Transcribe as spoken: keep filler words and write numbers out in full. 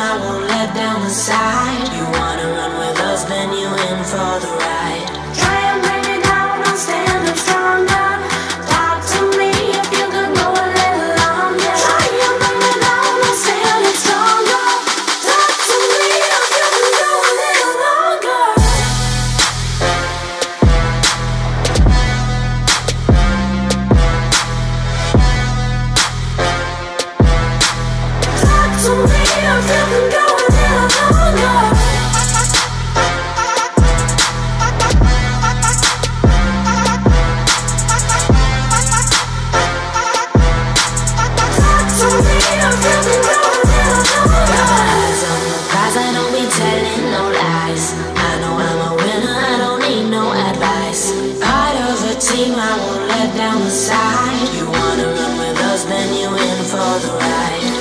I won't let down the side. You wanna run with us, then you in for the ride.